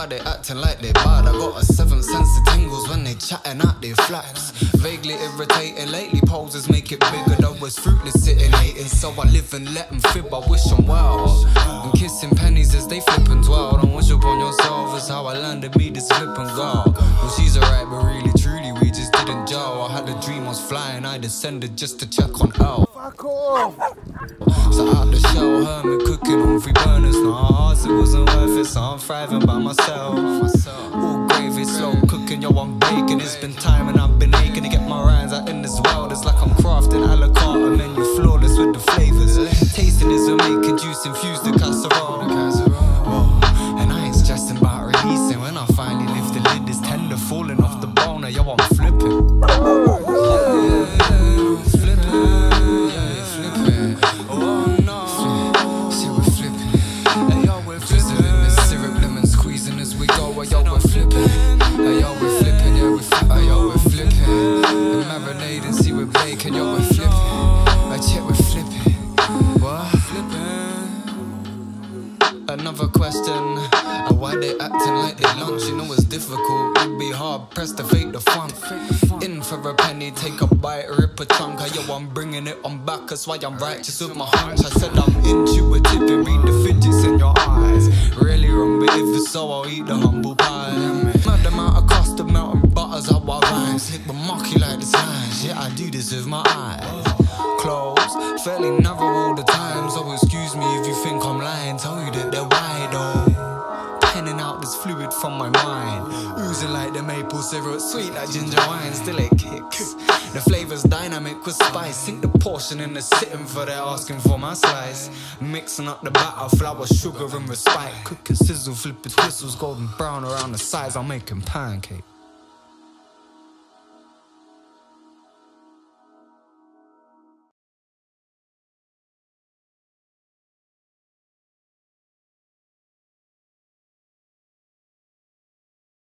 why they acting like they bad. I got a seventh sense of tingles when they chatting out their flaps. Vaguely irritating, lately poses make it bigger. Though it's fruitless sitting hating, so I live and let them fib. I wish I'm wild, I'm kissing pennies as they flip and dwell. Don't wish upon yourself, is how I learned to be this flip and go. Well, she's alright, but really truly we just didn't gel. I had a dream I was flying, I descended just to check on L. Fuck off. So out the shell, hermit cooking on free burners. No hearts, it wasn't worth it, so I'm thriving by myself. All gravy, slow cooking, yo, I'm baking. It's been time and I've been aching to get my rhymes out in this world. It's like I'm crafting a la carte, a menu flawless with the flavors. Tasting is a making juice infused the casserole. And I ain't stressing about releasing. When I finally lift the lid, it's tender falling off the bone. Now, yo, I'm flipping. Another question, why they acting like they lunch? You know it's difficult, it'd be hard pressed to fake the funk. In for a penny, take a bite, rip a chunk. Yo, I'm bringing it on back, that's why I'm righteous with my hunch. I said I'm intuitive, you read the fidgets in your eyes. Really wrong, but if it's so, I'll eat the humble pie. Mad amount of custard, melting butters, how I rhymes. Hit the mocky like the signs, yeah, I do this with my eyes. Clothes, fairly narrow all the time. So excuse me if you think I'm lying. Tell you that they're wide, oh. Penning out this fluid from my mind, oozing like the maple syrup, sweet like ginger wine. Still it kicks, the flavor's dynamic with spice. Sink the portion in the sitting for they're asking for my slice. Mixing up the batter, flour, sugar and respite. Cook and sizzle, flipping whistles, golden brown around the sides. I'm making pancakes.